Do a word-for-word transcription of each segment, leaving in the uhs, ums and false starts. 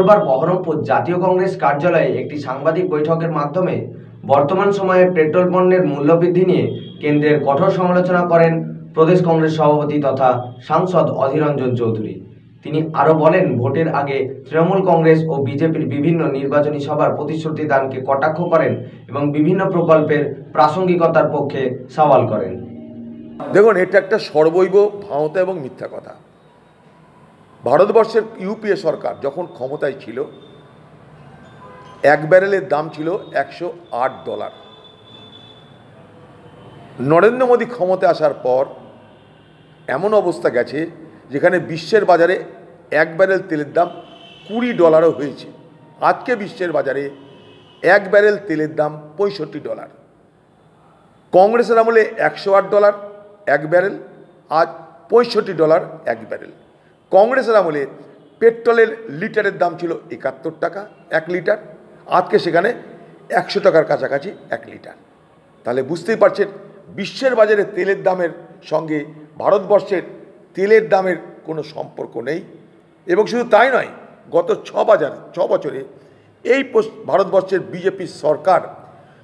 मंगलवार बहरमपुर जातीय कांग्रेस कार्यालय एक सांबादिक बैठकेर माध्यमे बर्तमान समय पेट्रोल पण्येर मूल्य बृद्धि निये केंद्रेर कठोर समालोचना करेन प्रदेश कांग्रेस सभापति तथा सांसद अधीर रंजन चौधुरी। तिनी आरो बोलेन भोटेर आगे तृणमूल कांग्रेस और बीजेपीर विभिन्न निर्वाचनी सभार प्रतिश्रुति दानके कटाक्ष करें एवं विभिन्न प्रकल्पेर प्रासंगिकतार पक्षे सवाल करें। देखुन एटा एकटा सर्वैव भावता एवं मिथ्या कथा। भारतवर्षेर यूपीए सरकार जखन क्षमताय छिलो एक बैरेलेर दाम छिलो एक सौ आठ डलार। नरेंद्र मोदी क्षमताय आसार पर एमन अवस्था गेछे जेखाने विश्वेर बाजारे एक बैरेल तेलेर दाम बीस डलारो हयेछे। आजके विश्वेर बाजारे एक बैरेल तेलेर दाम पैंसठ डलार। कांग्रेसेर आमले एक सौ आठ डलार एक बैरेल, आज पैंसठ डलार एक बैरेल। कांग्रेसेर आमले पेट्रोलेर लिटारेर दाम छिलो इकहत्तर टाका एक लिटार, आजके सेखाने एकशो टाकार काछाकाछि एक लिटार। ताहले बुझतेई पारछेन विश्वेर बाजारे तेलेर दामेर संगे भारतवर्षेर तेलेर दामेर कोनो सम्पर्क नेই। এবং শুধু তাই নয়, গত ছয় বছরে এই ভারতবর্ষের বিজেপি সরকার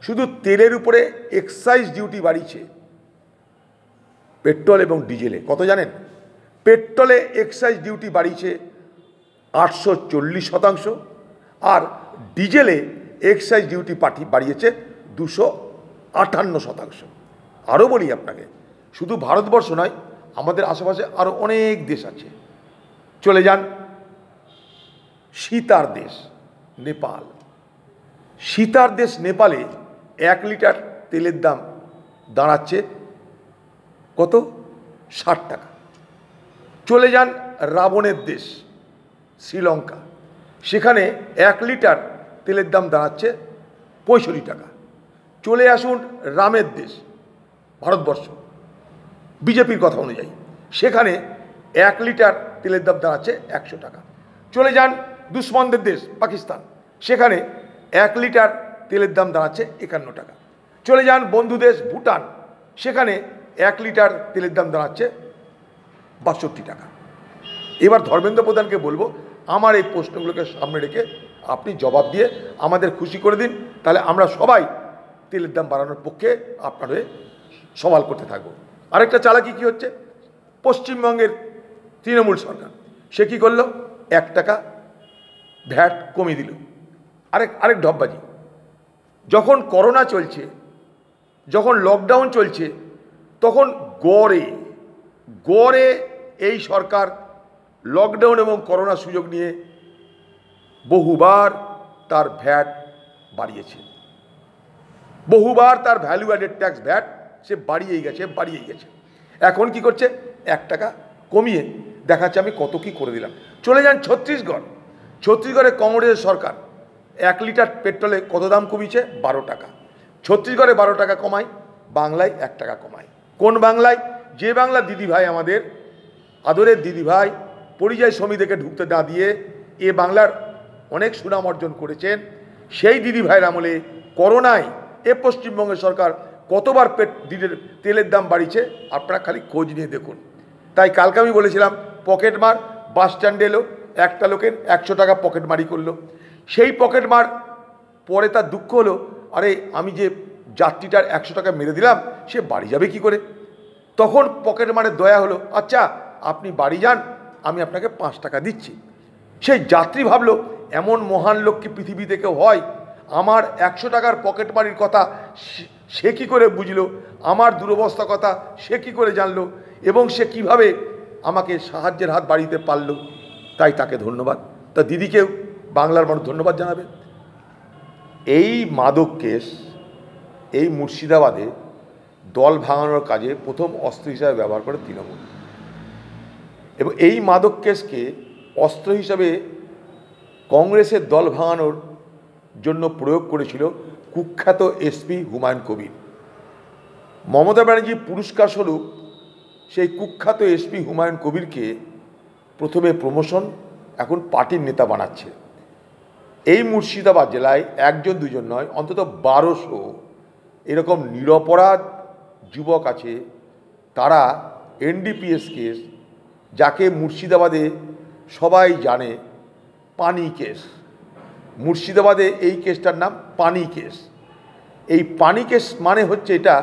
শুধু তেলের উপরে এক্সাইজ ডিউটি বাড়িয়েছে। পেট্রোল এবং ডিজেলে কত জানেন? পেট্রোলে এক্সাইজ ডিউটি বাড়িয়েছে আটশো চল্লিশ শতাংশ, আর ডিজেলে এক্সাইজ ডিউটি পাঠি বাড়িয়েছে দুশো আটান্ন শতাংশ। আরও বলি আপনাকে, শুধু ভারতবর্ষ নয়, আমাদের আশেপাশে আরও অনেক দেশ আছে। চলে যান শীতার দেশ নেপাল। শীতার দেশ নেপালে এক লিটার তেলের দাম দাঁড়াচ্ছে কত? ষাট টাকা। চলে যান রাবণের দেশ শ্রীলঙ্কা, সেখানে এক লিটার তেলের দাম দাঁড়াচ্ছে পঁয়ষট্টি টাকা। চলে আসুন রামের দেশ ভারতবর্ষ, বিজেপির কথা অনুযায়ী সেখানে এক লিটার তেলের দাম দাঁড়াচ্ছে একশো টাকা। চলে যান দুশ্মনদের দেশ পাকিস্তান, সেখানে এক লিটার তেলের দাম দাঁড়াচ্ছে একান্ন টাকা। চলে যান বন্ধু দেশ ভুটান, সেখানে এক লিটার তেলের দাম দাঁড়াচ্ছে বাষট্টি টাকা। এবার ধর্মেন্দ্র প্রধানকে বলবো, আমার এই প্রশ্নগুলোকে সামনে রেখে আপনি জবাব দিয়ে আমাদের খুশি করে দিন, তাহলে আমরা সবাই তেলের দাম বাড়ানোর পক্ষে আপনার হয়ে সওয়াল করতে থাকবো। আরেকটা চালাকি কি হচ্ছে? পশ্চিমবঙ্গের তৃণমূল সরকার সে কী করলো? এক টাকা ভ্যাট কমিয়ে দিল। আরেক আরেক ঢপবাজি। যখন করোনা চলছে, যখন লকডাউন চলছে, তখন গড়ে গড়ে এই সরকার লকডাউন এবং করোনা সুযোগ নিয়ে বহুবার তার ভ্যাট বাড়িয়েছে, বহুবার তার ভ্যালু অ্যাডেড ট্যাক্স ভ্যাট সে বাড়িয়েই গেছে বাড়িয়েই গেছে। এখন কি করছে? এক টাকা কমিয়ে দেখাচ্ছে আমি কত কি করে দিলাম। চলে যান ছত্তিশগড়। ছত্তিশগড়ে কংগ্রেসের সরকার এক লিটার পেট্রোলে কত দাম কমিয়েছে? বারো টাকা। ছত্তিশগড়ে বারো টাকা কমায়, বাংলায় এক টাকা কমায়। কোন বাংলায়? যে বাংলা দিদিভাই, আমাদের আদরের দিদিভাই পরিযায়ী শ্রমিকদেরকে ঢুকতে না দিয়ে এ বাংলার অনেক সুনাম অর্জন করেছেন, সেই দিদিভাইয়ের আমলে করোনায় এ পশ্চিমবঙ্গের সরকার কতবার পেট তেলের দাম বাড়িয়েছে আপনারা খালি খোঁজ নিয়ে দেখুন। তাই কালকে আমি বলেছিলাম পকেট মার। বাস স্ট্যান্ডে এলো একটা লোকের একশো টাকা পকেট মারি করলো। সেই পকেট মার পরে তার দুঃখ হলো, আরে আমি যে যাত্রীটার একশো টাকা মেরে দিলাম সে বাড়ি যাবে কি করে? তখন পকেট মারের দয়া হলো, আচ্ছা আপনি বাড়ি যান, আমি আপনাকে পাঁচ টাকা দিচ্ছি। সেই যাত্রী ভাবলো এমন মহান লোক কি পৃথিবীতে কেউ হয়? আমার একশো টাকার পকেট মারির কথা সে কী করে বুঝলো? আমার দুরবস্থা কথা সে কী করে জানলো? এবং সে কিভাবে আমাকে সাহায্যের হাত বাড়িতে পারলো? তাই তাকে ধন্যবাদ। তা দিদিকেও বাংলার মানুষ ধন্যবাদ জানাবে। এই মাদক কেস এই মুর্শিদাবাদে দল ভাঙানোর কাজে প্রথম অস্ত্র হিসাবে ব্যবহার করে তৃণমূল, এবং এই মাদক কেসকে অস্ত্র হিসাবে কংগ্রেসের দল ভাঙানোর জন্য প্রয়োগ করেছিল কুখ্যাত এসপি হুমায়ুন কবির। মমতা ব্যানার্জি পুরস্কার স্বরূপ সেই কুখ্যাত এসপি হুমায়ুন কবিরকে প্রথমে প্রমোশন, এখন পার্টির নেতা বানাচ্ছে। এই মুর্শিদাবাদ জেলায় একজন দুজন নয়, অন্তত বারোশো এরকম নিরপরাধ যুবক আছে, তারা এনডিপিএস কেস, যাকে মুর্শিদাবাদে সবাই জানে पानी केस मुर्शिदाबादे केसटार नाम पानी केस। ये पानी केस माने होच्छे एटा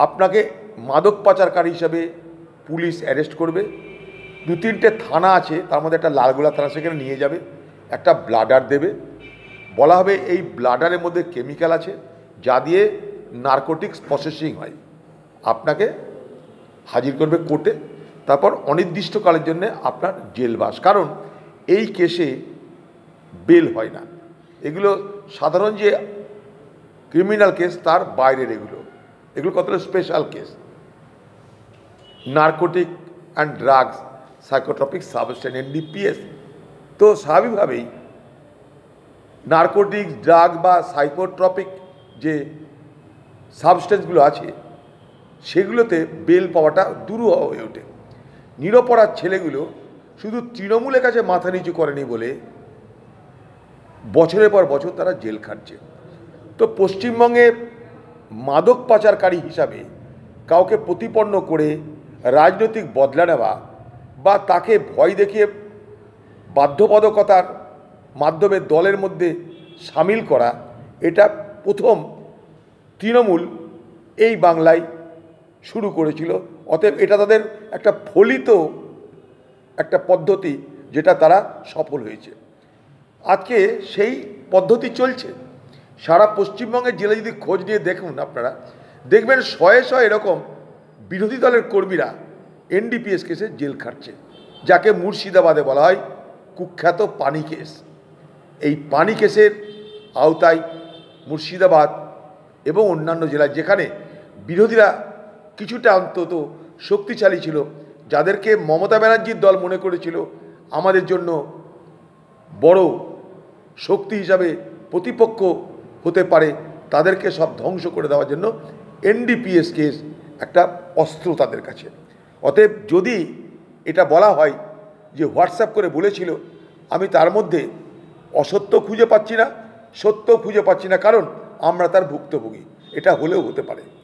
आपनाके मादक पाचारकारी हिसाबे पुलिस अरेस्ट करबे। दो तीनटे थाना आछे तार मध्य एक लालगोला थाना सेखाने निये जाबे, एक ब्लाडार देबे, बला हबे एई ब्लाडारेर मध्य केमिकल आछे जा दिये नार्कोटिक्स प्रसेसिंग हय। आपनाके हाजिर करबे कोर्टे, तारपर अनिर्दिष्टकालेर जन्य आपनार जेलबास। कारण एई केसे बेल हय ना, एगुलो साधारण जे क्रिमिनल केस तार बाइरे एगुलो एगुलो कतटा special case. Narcotic and drugs psychotropic substance NDPS तो स्वाभाविक भाव ही नार्कोटिक्स ड्रग बा साइकोट्रॉपिक जे सबस्टेंसगुलो आछे सेगुलोते बेल पावाटा दुरूह हये ओठे। निरपराध छेलेगुलो शुधु तृणमूलेर काछे माथा नीचू करेनी बोले बछरेर पर बछर तारा जेल खाटछे। तो पश्चिम बंगे मादक पाचारकारी हिसाबे काउके प्रतिपन्न करे राजनैतिक बदला नेवा बा ताके भय देखिए बाध्यबाधकतार माध्यमे दलेर मध्य सामिल करा, एटा प्रथम तृणमूल एई बांगलाय शुरू करेछिलो। अतएव एटा तादेर एकटा फलित एकटा पद्धति जेटा तारा सफल हयेछे। আজকে সেই পদ্ধতি চলছে সারা পশ্চিমবঙ্গের জেলা। যদি খোঁজ নিয়ে দেখুন আপনারা দেখবেন শয়ে শয়ে এরকম বিরোধী দলের কর্মীরা এনডিপিএস কেসে জেল খাটছে, যাকে মুর্শিদাবাদে বলা হয় কুখ্যাত পানি কেস। এই পানি কেসের আওতায় মুর্শিদাবাদ এবং অন্যান্য জেলা যেখানে বিরোধীরা কিছুটা অন্তত শক্তিশালী ছিল, যাদেরকে মমতা ব্যানার্জির দল মনে করেছিল আমাদের জন্য বড় शक्ति हिसाब से प्रतिपक्ष होते पारे, तादेरके सब ध्वंस कर देवार जन्य एनडीपीएस केस एकटा अस्त्र तादेर काछे। अतएव जदि एटा बला हय जे ह्वाट्सअप करे बोलेछिलो आमी तार मध्य असत्य खुंजे पाच्छि ना सत्य खुंजे पाच्छि ना, कारण आमरा तार भुक्तभोगी, एटा होलेओ होते पारे।